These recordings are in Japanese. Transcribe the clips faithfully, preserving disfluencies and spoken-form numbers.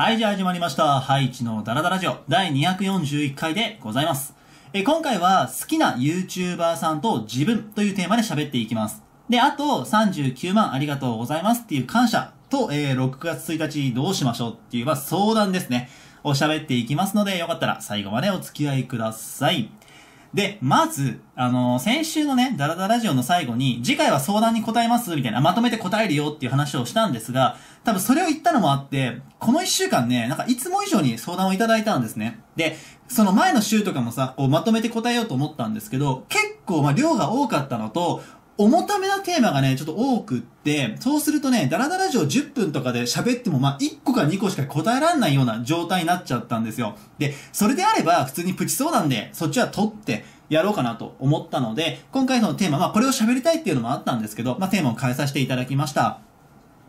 はい、じゃあ始まりました。ハイチのダラダラジオだいにひゃくよんじゅういっかいでございます。え、今回は好きな YouTuber さんと自分というテーマで喋っていきます。で、あとさんじゅうきゅうまんありがとうございますっていう感謝と、えー、ろくがつついたちどうしましょうっていう、まあ、相談ですね。を喋っていきますので、よかったら最後までお付き合いください。で、まず、あのー、先週のね、ダラダラジオの最後に、次回は相談に答えますみたいな、まとめて答えるよっていう話をしたんですが、多分それを言ったのもあって、この一週間ね、なんかいつも以上に相談をいただいたんですね。で、その前の週とかもさ、こうまとめて答えようと思ったんですけど、結構まあ量が多かったのと、重ためなテーマがね、ちょっと多くって、そうするとね、ダラダラジオじゅっぷんとかで喋っても、まあ、いっこかにこしか答えられないような状態になっちゃったんですよ。で、それであれば、普通にプチ相談で、そっちは取ってやろうかなと思ったので、今回のテーマ、まあ、これを喋りたいっていうのもあったんですけど、まあ、テーマを変えさせていただきました。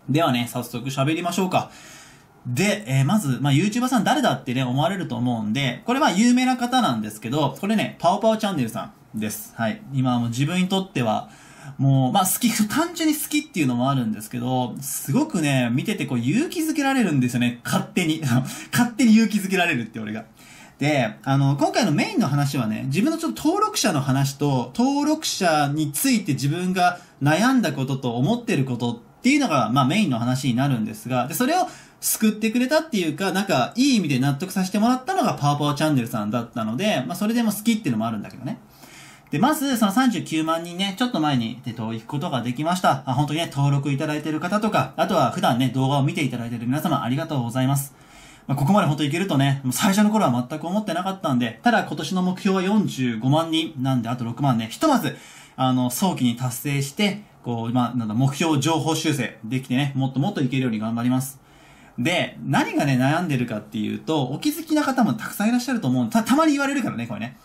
ではね、早速喋りましょうか。で、えー、まず、まあ、YouTuber さん誰だってね、思われると思うんで、これまあ、有名な方なんですけど、これね、パオパオチャンネルさんです。はい。今はもう自分にとっては、もう、まあ好き、単純に好きっていうのもあるんですけど、すごくね、見ててこう勇気づけられるんですよね、勝手に。勝手に勇気づけられるって俺が。で、あの、今回のメインの話はね、自分のちょっと登録者の話と、登録者について自分が悩んだことと思ってることっていうのが、まあメインの話になるんですが、で、それを救ってくれたっていうか、なんかいい意味で納得させてもらったのがパワパワチャンネルさんだったので、まあそれでも好きっていうのもあるんだけどね。で、まず、そのさんじゅうきゅうまんにんね、ちょっと前に、えっと、行くことができました。あ、本当にね、登録いただいている方とか、あとは普段ね、動画を見ていただいている皆様、ありがとうございます。まあ、ここまで本当にいけるとね、もう最初の頃は全く思ってなかったんで、ただ今年の目標はよんじゅうごまんにんなんで、あとろくまんね、ひとまず、あの、早期に達成して、こう、まあ、なんだ、目標情報修正できてね、もっともっといけるように頑張ります。で、何がね、悩んでるかっていうと、お気づきな方もたくさんいらっしゃると思う。た、たまに言われるからね、これね。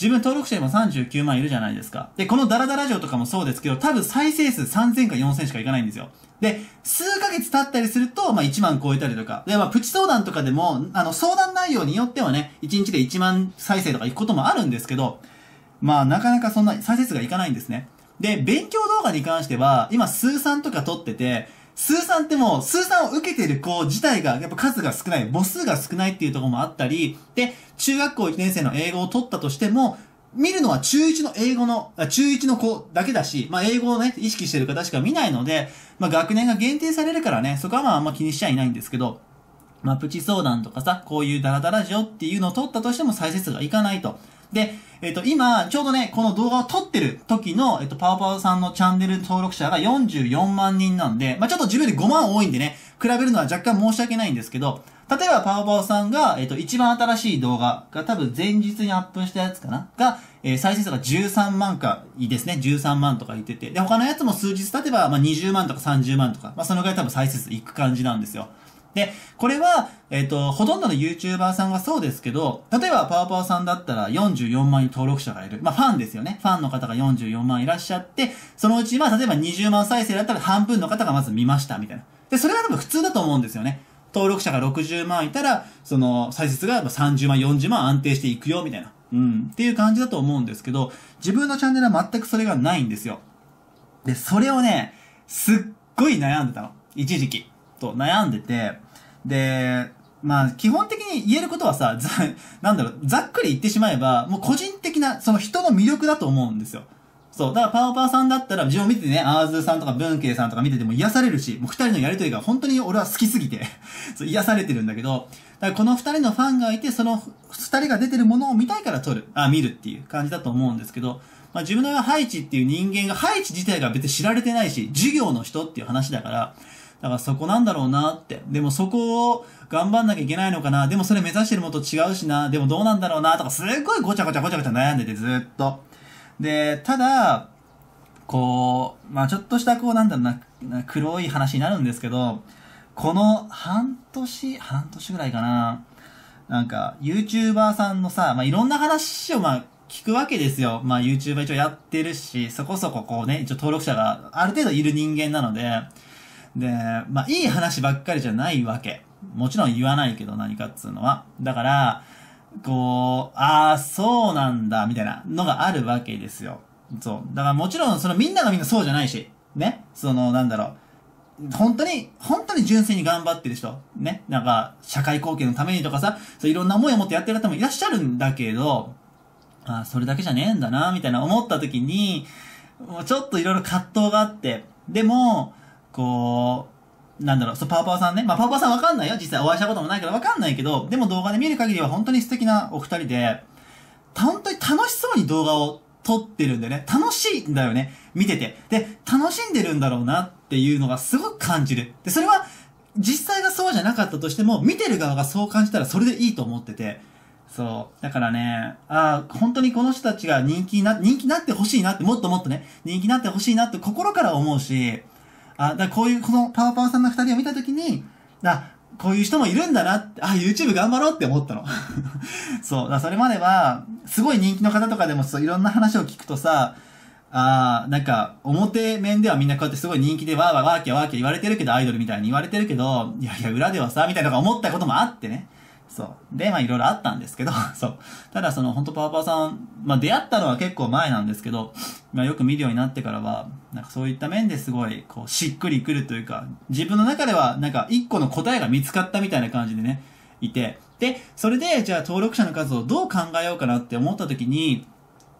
自分登録者今さんじゅうきゅうまんいるじゃないですか。で、このダラダラジオとかもそうですけど、多分再生数さんぜんかよんせんしかいかないんですよ。で、数ヶ月経ったりすると、まあいちまん超えたりとか。で、まあプチ相談とかでも、あの相談内容によってはね、いちにちでいちまん再生とかいくこともあるんですけど、まあなかなかそんな再生数がいかないんですね。で、勉強動画に関しては、今数さんとか撮ってて、数さんってもう、数さんを受けてる子自体が、やっぱ数が少ない、母数が少ないっていうところもあったり、で、中学校いちねん生の英語を取ったとしても、見るのは中いちの英語の、中いちの子だけだし、まあ英語をね、意識してる方しか見ないので、まあ学年が限定されるからね、そこはまああんま気にしちゃいないんですけど、まあプチ相談とかさ、こういうダラダラジオっていうのを取ったとしても再生数がいかないと。で、えっと、今、ちょうどね、この動画を撮ってる時の、えっと、パワパワさんのチャンネル登録者がよんじゅうよんまんにんなんで、まあ、ちょっと自分よりごまん多いんでね、比べるのは若干申し訳ないんですけど、例えばパワパワさんが、えっと、一番新しい動画が多分前日にアップしたやつかなが、えー、再生数がじゅうさんまんか、いいですね、じゅうさんまんとか言ってて、で、他のやつも数日経てば、まあ、にじゅうまんとかさんじゅうまんとか、まあ、そのぐらい多分再生数いく感じなんですよ。で、これは、えっと、ほとんどの YouTuber さんがそうですけど、例えばパワパワさんだったらよんじゅうよんまんにん登録者がいる。まあ、ファンですよね。ファンの方がよんじゅうよんまんいらっしゃって、そのうち、まあ、例えばにじゅうまん再生だったら半分の方がまず見ました、みたいな。で、それは多分普通だと思うんですよね。登録者がろくじゅうまんいたら、その、再生数がさんじゅうまん、よんじゅうまん安定していくよ、みたいな。うん。っていう感じだと思うんですけど、自分のチャンネルは全くそれがないんですよ。で、それをね、すっごい悩んでたの。一時期。と悩んでて、で、まあ、基本的に言えることはさ、ざ、なんだろう、ざっくり言ってしまえば、もう個人的な、その人の魅力だと思うんですよ。そう。だから、パワパワさんだったら、自分を見てね、アーズーさんとか、文慶さんとか見てても癒されるし、もう二人のやりとりが本当に俺は好きすぎて、そう、癒されてるんだけど、だからこの二人のファンがいて、その二人が出てるものを見たいから撮る、あ、見るっていう感じだと思うんですけど、まあ自分のハイチっていう人間が、ハイチ自体が別に知られてないし、授業の人っていう話だから、だからそこなんだろうなって。でもそこを頑張んなきゃいけないのかな。でもそれ目指してるものと違うしな。でもどうなんだろうなとか、すっごいごちゃごちゃごちゃごちゃ悩んでてずっと。で、ただ、こう、まあちょっとしたこうなんだろうな、黒い話になるんですけど、この半年、半年ぐらいかな。なんか、YouTuber さんのさ、まあいろんな話をまあ聞くわけですよ。まあ YouTuber 一応やってるし、そこそここうね、一応登録者がある程度いる人間なので、で、まあ、いい話ばっかりじゃないわけ。もちろん言わないけど、何かっつうのは。だから、こう、ああ、そうなんだ、みたいなのがあるわけですよ。そう。だからもちろん、そのみんながみんなそうじゃないし、ね。その、なんだろう。本当に、本当に純粋に頑張ってる人、ね、なんか、社会貢献のためにとかさ、そういろんな思いを持ってやってる方もいらっしゃるんだけど、あ、それだけじゃねえんだな、みたいな思った時に、もうちょっといろいろ葛藤があって、でも、こう、なんだろう、そう、パワパワさんね、まあ、パワパワさんわかんないよ、実際お会いしたこともないからわかんないけど、でも動画で見る限りは本当に素敵なお二人で、本当に楽しそうに動画を撮ってるんだよね。楽しいんだよね。見てて。で、楽しんでるんだろうなっていうのがすごく感じる。で、それは実際がそうじゃなかったとしても、見てる側がそう感じたらそれでいいと思ってて。そう。だからね、ああ、本当にこの人たちが人気にな、人気になってほしいなって、もっともっとね、人気になってほしいなって心から思うし、あ、だからこういう、このパワパワさんの二人を見たときに、あ、こういう人もいるんだなって、あ、YouTube 頑張ろうって思ったの。そう。だそれまでは、すごい人気の方とかでもそういろんな話を聞くとさ、あー、なんか、表面ではみんなこうやってすごい人気でわーわーわーきゃわーきゃ言われてるけど、アイドルみたいに言われてるけど、いやいや、裏ではさ、みたいなのが思ったこともあってね。そう。で、まあいろいろあったんですけど、そう。ただその、ほんとパワパワさん、まあ出会ったのは結構前なんですけど、まあよく見るようになってからは、なんかそういった面ですごい、こう、しっくりくるというか、自分の中ではなんか一個の答えが見つかったみたいな感じでね、いて。で、それで、じゃあ登録者の数をどう考えようかなって思った時に、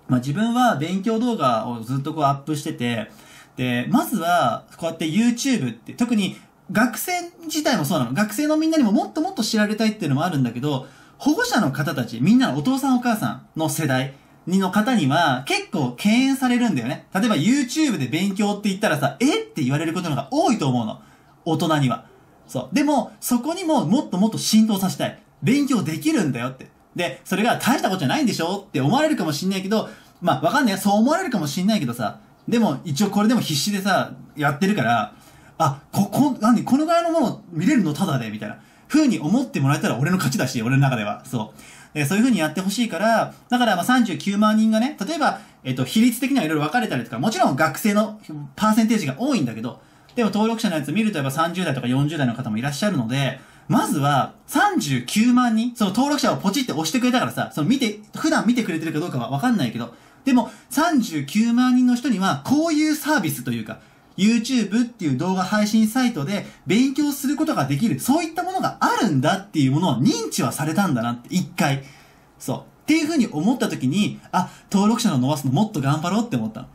まあ自分は勉強動画をずっとこうアップしてて、で、まずは、こうやって YouTube って、特に、学生自体もそうなの。学生のみんなにももっともっと知られたいっていうのもあるんだけど、保護者の方たち、みんなのお父さんお母さんの世代の方には結構敬遠されるんだよね。例えば YouTube で勉強って言ったらさ、えって言われることの方が多いと思うの。大人には。そう。でも、そこにももっともっと浸透させたい。勉強できるんだよって。で、それが大したことじゃないんでしょって思われるかもしんないけど、まあわかんない。そう思われるかもしんないけどさ、でも一応これでも必死でさ、やってるから、あ、こ、こ、なに、このぐらいのもの見れるのただでみたいな。風に思ってもらえたら俺の勝ちだし、俺の中では。そう。えー、そういう風にやってほしいから、だからまあさんじゅうきゅうまんにんがね、例えば、えっと、比率的にはいろいろ分かれたりとか、もちろん学生のパーセンテージが多いんだけど、でも登録者のやつ見るとやっぱさんじゅうだいとかよんじゅうだいの方もいらっしゃるので、まずはさんじゅうきゅうまんにん、その登録者をポチって押してくれたからさ、その見て、普段見てくれてるかどうかは分かんないけど、でもさんじゅうきゅうまんにんの人にはこういうサービスというか、YouTube っていう動画配信サイトで勉強することができる。そういったものがあるんだっていうものを認知はされたんだなって、一回。そう。っていう風に思った時に、あ、登録者を伸ばすのもっと頑張ろうって思ったの。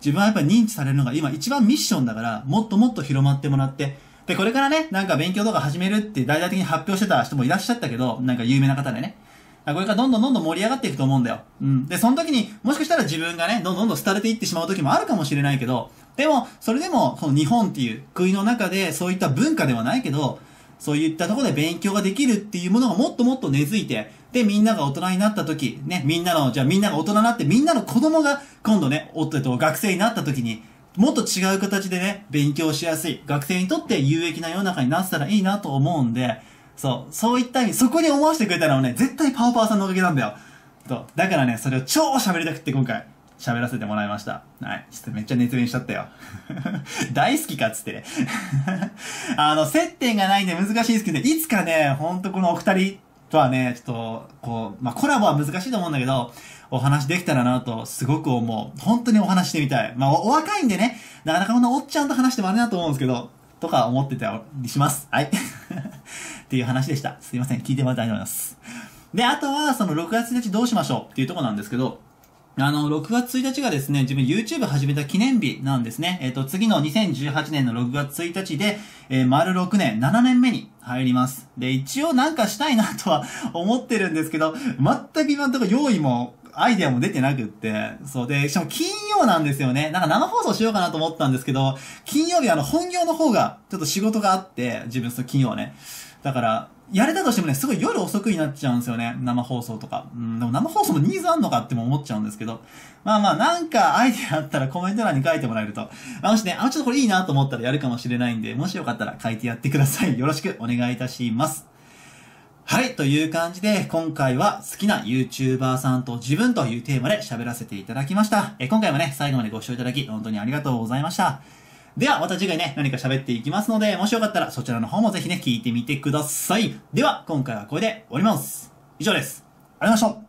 自分はやっぱり認知されるのが今一番ミッションだから、もっともっと広まってもらって。で、これからね、なんか勉強動画始めるって大々的に発表してた人もいらっしゃったけど、なんか有名な方でね。これからどんどんどんどん盛り上がっていくと思うんだよ。うん。で、その時に、もしかしたら自分がね、どんどんどんどん廃れていってしまう時もあるかもしれないけど、でも、それでも、この日本っていう国の中で、そういった文化ではないけど、そういったところで勉強ができるっていうものがもっともっと根付いて、で、みんなが大人になった時、ね、みんなの、じゃあみんなが大人になって、みんなの子供が、今度ね、おっと、学生になった時に、もっと違う形でね、勉強しやすい、学生にとって有益な世の中になってたらいいなと思うんで、そう、そういった意味、そこに思わせてくれたのはね、絶対パワパワさんのおかげなんだよ。そう、だからね、それを超喋りたくって今回、喋らせてもらいました。はい。ちょっとめっちゃ熱弁しちゃったよ。大好きかっつってね。あの、接点がないんで難しいですけど、ね、いつかね、ほんとこのお二人とはね、ちょっと、こう、まあ、コラボは難しいと思うんだけど、お話できたらなと、すごく思う。本当にお話してみたい。まあお、お若いんでね、なかなかこのおっちゃんと話してもあれだと思うんですけど、とか思ってたりします。はい。っていう話でした。すいません。聞いてもらってありがとうございます。で、あとは、そのろくがつついたちどうしましょうっていうところなんですけど、あの、ろくがつついたちがですね、自分 YouTube 始めた記念日なんですね。えっと、次のにせんじゅうはちねんのろくがつついたちで、えー、丸ろくねん、ななねんめに入ります。で、一応なんかしたいなとは思ってるんですけど、全く今のところ用意も、アイデアも出てなくって、そうで、しかも金曜なんですよね。なんか生放送しようかなと思ったんですけど、金曜日あの、本業の方が、ちょっと仕事があって、自分その金曜はね。だから、やれたとしてもね、すごい夜遅くになっちゃうんですよね。生放送とか。うん、でも生放送もニーズあんのかっても思っちゃうんですけど。まあまあ、なんかアイデアあったらコメント欄に書いてもらえると。あ、もしね、あ、ちょっとこれいいなと思ったらやるかもしれないんで、もしよかったら書いてやってください。よろしくお願いいたします。はい、という感じで、今回は好きな YouTuber さんと自分というテーマで喋らせていただきました。え、今回もね、最後までご視聴いただき、本当にありがとうございました。では、また次回ね、何か喋っていきますので、もしよかったらそちらの方もぜひね、聞いてみてください。では、今回はこれで終わります。以上です。ありがとうございました。